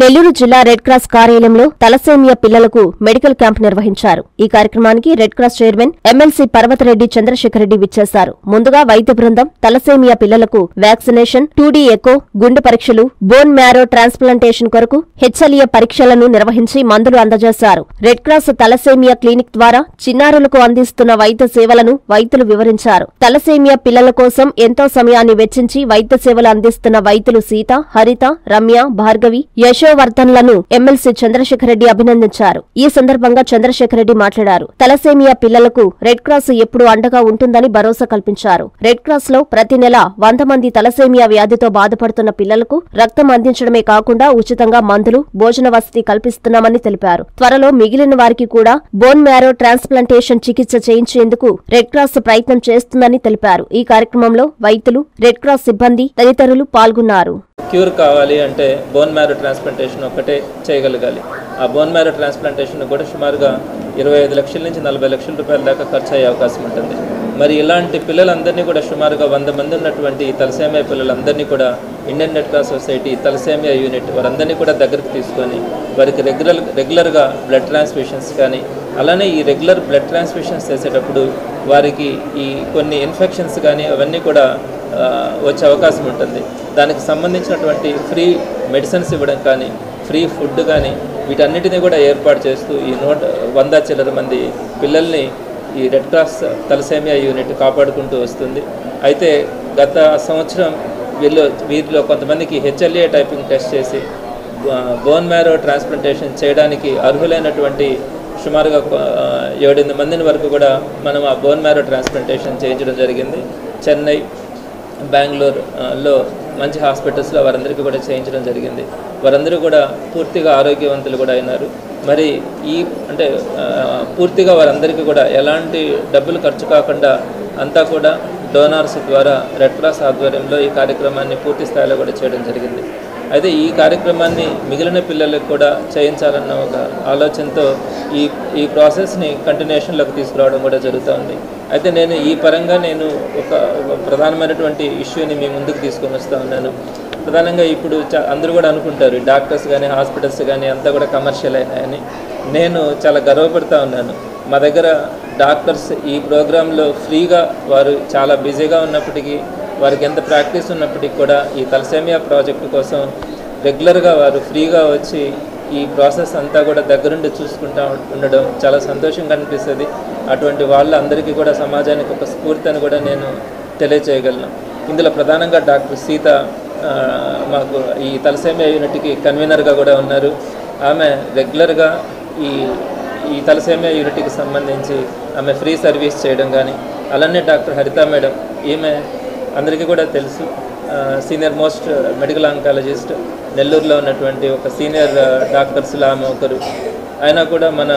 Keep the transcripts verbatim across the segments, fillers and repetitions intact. నెల్లూరు జిల్లా red cross కార్యాలయంలో thalassemia పిల్లలకు మెడికల్ క్యాంప్ నిర్వహించారు। ఈ కార్యక్రమానికి రెడ్ క్రాస్ చైర్మన్ ఎమ్మెల్సీ పర్వత రెడ్డి చంద్రశేఖర్ రెడ్డి విచ్చేశారు। ముందుగా వైద్య బృందం తలసేమియా పిల్లలకు వ్యాక్సినేషన్, టూ డి ఎకో, గుండె పరీక్షలు, బోన్ మ్యారో ట్రాన్స్ప్లాంటేషన్ కొరకు హెచ్ఎల్ఏ పరీక్షలను నిర్వహించి మందులు అందజేశారు। రెడ్ క్రాస్ తలసేమియా క్లినిక్ ద్వారా చిన్నారులకు అందిస్తున్న వైద్య సేవలను వైద్యులు వివరించారు। తలసేమియా పిల్లల కోసం ఎంతో సమయాన్ని వెచ్చించి వైద్య సేవలు అందిస్తున్న వైద్యులు సీత, హరిత, రమ్య, భార్గవి, యశ్ వర్ధన్లను ఎమ్మెల్సీ చంద్రశేఖర్ రెడ్డి అభినందించారు। ఈ సందర్భంగా చంద్రశేఖర్ రెడ్డి మాట్లాడారు। తలసేమియా పిల్లలకు రెడ్ క్రాస్ ఎప్పుడు అండగా ఉంటుందని భరోసా కల్పించారు। రెడ్ క్రాస్ లో ప్రతి నెల వంద మంది తలసేమియా వ్యాధితో బాధపడుతున్న పిల్లలకు రక్తం అందించడమే కాకుండా ఉచితంగా మందులు, భోజన వసతి కల్పిస్తున్నామని తెలిపారు। త్వరలో మిగిలిన వారికి కూడా బోన్ మ్యారో ట్రాన్స్ప్లాంటేషన్ చికిత్స చేయించేందుకు రెడ్ క్రాస్ ప్రయత్నం చేస్తుందని తెలిపారు। ఈ కార్యక్రమంలో వైద్యులు, రెడ్ క్రాస్ సిబ్బంది తదితరులు పాల్గొన్నారు। క్యూర్ కావాలి అంటే బోన్ మ్యారో ట్రాన్స్ప్లాంటేషన్ ఒకటే చేయగలగాలి। ఆ బోన్ మ్యారో ట్రాన్స్ప్లాంటేషన్ కూడా సుమారుగా ఇరవై ఐదు లక్షల నుంచి నలభై లక్షల రూపాయల దాకా ఖర్చు అయ్యే అవకాశం ఉంటుంది। మరి ఇలాంటి పిల్లలందరినీ కూడా సుమారుగా వంద మంది ఉన్నటువంటి తలసేమియా పిల్లలందరినీ కూడా Indian red cross society thalassemia unit వారందరినీ కూడా దగ్గరికి తీసుకొని వారికి రెగ్యులర్ రెగ్యులర్గా బ్లడ్ ట్రాన్స్ఫ్యూషన్స్ కానీ, అలానే ఈ రెగ్యులర్ బ్లడ్ ట్రాన్స్ఫ్యూషన్స్ చేసేటప్పుడు వారికి ఈ కొన్ని ఇన్ఫెక్షన్స్ కానీ అవన్నీ కూడా వచ్చే అవకాశం ఉంటుంది। దానికి సంబంధించినటువంటి ఫ్రీ మెడిసిన్స్ ఇవ్వడం కానీ, ఫ్రీ ఫుడ్ కానీ వీటన్నిటినీ కూడా ఏర్పాటు చేస్తూ ఈ నూట వంద చిల్లర మంది పిల్లల్ని ఈ రెడ్ క్రాస్ తలసేమియా యూనిట్ కాపాడుకుంటూ వస్తుంది। అయితే గత సంవత్సరం వీళ్ళు వీరిలో కొంతమందికి హెచ్ఎల్ఏ టైపింగ్ టెస్ట్ చేసి బోన్ మ్యారో ట్రాన్స్ప్లాంటేషన్ చేయడానికి అర్హులైనటువంటి సుమారుగా ఏడెనిమిది మందిని వరకు కూడా మనం ఆ బోన్ మ్యారో ట్రాన్స్ప్లాంటేషన్ చేయించడం జరిగింది। చెన్నై, బెంగళూరులో మంచి హాస్పిటల్స్లో వారందరికీ కూడా చేయించడం జరిగింది। వారందరూ కూడా పూర్తిగా ఆరోగ్యవంతులు కూడా అయినారు। మరి ఈ అంటే పూర్తిగా వారందరికీ కూడా ఎలాంటి డబ్బులు ఖర్చు కాకుండా అంతా కూడా డోనార్స్ ద్వారా రెడ్ క్రాస్ ఆధ్వర్యంలో ఈ కార్యక్రమాన్ని పూర్తి స్థాయిలో కూడా చేయడం జరిగింది। అయితే ఈ కార్యక్రమాన్ని మిగిలిన పిల్లలకు కూడా చేయించాలన్న ఒక ఆలోచనతో ఈ ఈ ప్రాసెస్ని కంటిన్యూషన్లోకి తీసుకురావడం కూడా జరుగుతూ ఉంది। అయితే నేను ఈ పరంగా నేను ఒక ప్రధానమైనటువంటి ఇష్యూని మీ ముందుకు తీసుకొని వస్తూ ఉన్నాను। ప్రధానంగా ఇప్పుడు అందరూ కూడా అనుకుంటారు డాక్టర్స్ కానీ, హాస్పిటల్స్ కానీ అంతా కూడా కమర్షియల్ అయినాయని। నేను చాలా గర్వపడుతూ ఉన్నాను। మా దగ్గర డాక్టర్స్ ఈ ప్రోగ్రాంలో ఫ్రీగా వారు చాలా బిజీగా ఉన్నప్పటికీ, వారికి ఎంత ప్రాక్టీస్ ఉన్నప్పటికీ కూడా ఈ తలసేమియా ప్రాజెక్టు కోసం రెగ్యులర్గా వారు ఫ్రీగా వచ్చి ఈ ప్రాసెస్ అంతా కూడా దగ్గరుండి చూసుకుంటూ ఉండడం చాలా సంతోషంగా అనిపిస్తుంది। అటువంటి వాళ్ళందరికీ కూడా సమాజానికి ఒక స్ఫూర్తి అని కూడా నేను తెలియచేయగలను। ఇందులో ప్రధానంగా డాక్టర్ సీత మాకు ఈ తలసేమియా యూనిట్కి కన్వీనర్గా కూడా ఉన్నారు। ఆమె రెగ్యులర్గా ఈ ఈ తలసేమియా యూనిట్కి సంబంధించి ఆమె ఫ్రీ సర్వీస్ చేయడం కానీ, అలానే డాక్టర్ హరితా మేడం, ఈమె అందరికీ కూడా తెలుసు, సీనియర్ మోస్ట్ మెడికల్ ఆంకాలజిస్ట్, నెల్లూరులో ఉన్నటువంటి ఒక సీనియర్ డాక్టర్స్లో ఆమె ఒకరు। అయినా కూడా మన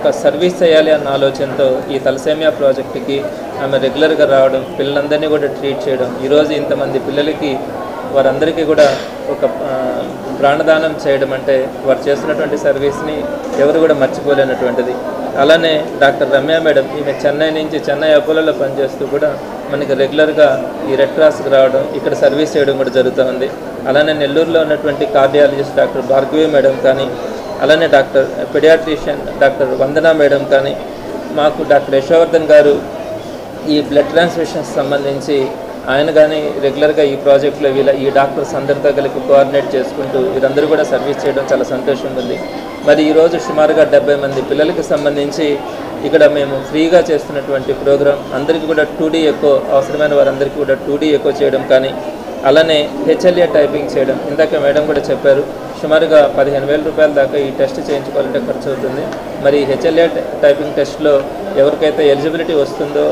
ఒక సర్వీస్ చేయాలి అన్న ఆలోచనతో ఈ తలసేమియా ప్రాజెక్టుకి ఆమె రెగ్యులర్గా రావడం, పిల్లలందరినీ కూడా ట్రీట్ చేయడం, ఈరోజు ఇంతమంది పిల్లలకి వారందరికీ కూడా ఒక ప్రాణదానం చేయడం అంటే వారు చేస్తున్నటువంటి సర్వీస్ని ఎవరు కూడా మర్చిపోలేనటువంటిది। అలానే డాక్టర్ రమ్య మేడం, ఈమె చెన్నై నుంచి చెన్నై అపోలోలో పనిచేస్తూ కూడా మనకి రెగ్యులర్గా ఈ రెడ్ క్రాస్కి రావడం, ఇక్కడ సర్వీస్ చేయడం కూడా జరుగుతూ ఉంది। అలానే నెల్లూరులో ఉన్నటువంటి కార్డియాలజిస్ట్ డాక్టర్ భార్గవి మేడం కానీ, అలానే doctor paediatrician doctor Vandana madam కానీ, మాకు డాక్టర్ రేశవర్ధన్ గారు ఈ బ్లడ్ ట్రాన్స్ఫ్యూషన్స్ సంబంధించి ఆయన కానీ రెగ్యులర్గా ఈ ప్రాజెక్టులో వీళ్ళ ఈ డాక్టర్స్ అందరితో కలిపి కోఆర్డినేట్ చేసుకుంటూ వీరందరూ కూడా సర్వీస్ చేయడం చాలా సంతోషంగా ఉంది। మరి ఈరోజు సుమారుగా డెబ్బై మంది పిల్లలకి సంబంధించి ఇక్కడ మేము ఫ్రీగా చేస్తున్నటువంటి ప్రోగ్రాం అందరికీ కూడా టూ డి ఎక్కువ అవసరమైన వారందరికీ కూడా టూ డి ఎక్కువ చేయడం కానీ, అలానే హెచ్ఎల్ఏ టైపింగ్ చేయడం, ఇందాక మేడం కూడా చెప్పారు సుమారుగా పదిహేను వేల రూపాయల దాకా ఈ టెస్ట్ చేయించుకోవాలంటే ఖర్చు అవుతుంది। మరి హెచ్ఎల్ఏ టైపింగ్ టెస్ట్లో ఎవరికైతే ఎలిజిబిలిటీ వస్తుందో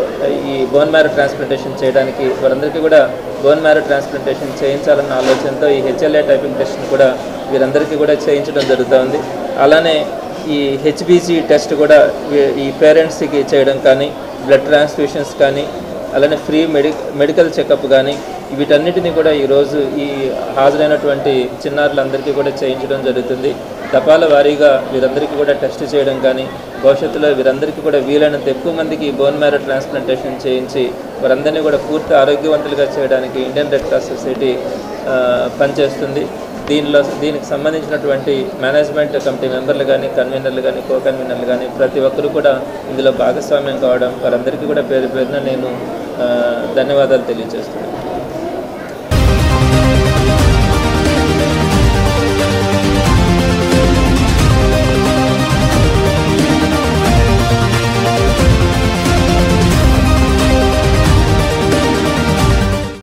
ఈ బోన్ మ్యారో ట్రాన్స్ప్లాంటేషన్ చేయడానికి వారందరికీ కూడా బోన్ మ్యారో ట్రాన్స్ప్లాంటేషన్ చేయించాలన్న ఆలోచనతో ఈ హెచ్ఎల్ఏ టైపింగ్ టెస్ట్ని కూడా వీరందరికీ కూడా చేయించడం జరుగుతుంది। అలానే ఈ హెచ్బీజీ టెస్ట్ కూడా ఈ పేరెంట్స్కి చేయడం కానీ, బ్లడ్ ట్రాన్స్ఫ్యూషన్స్ కానీ, అలానే ఫ్రీ మెడి మెడికల్ చెకప్ కానీ వీటన్నిటిని కూడా ఈరోజు ఈ హాజరైనటువంటి చిన్నారులందరికీ కూడా చేయించడం జరుగుతుంది। తపాల వారీగా వీరందరికీ కూడా టెస్ట్ చేయడం కానీ, భవిష్యత్తులో వీరందరికీ కూడా వీలైనంత ఎక్కువ మందికి బోన్ మ్యారో ట్రాన్స్ప్లాంటేషన్ చేయించి వారందరినీ కూడా పూర్తి ఆరోగ్యవంతులుగా చేయడానికి ఇండియన్ రెడ్ క్రాస్ సొసైటీ పనిచేస్తుంది। దీనిలో దీనికి సంబంధించినటువంటి మేనేజ్మెంట్ కమిటీ మెంబర్లు కానీ కన్వీనర్లు కానీ కో కన్వీనర్లు కానీ ప్రతి ఒక్కరు కూడా ఇందులో భాగస్వామ్యం కావడం వారందరికీ కూడా పేరు పేరున నేను ధన్యవాదాలు తెలియజేస్తున్నాను.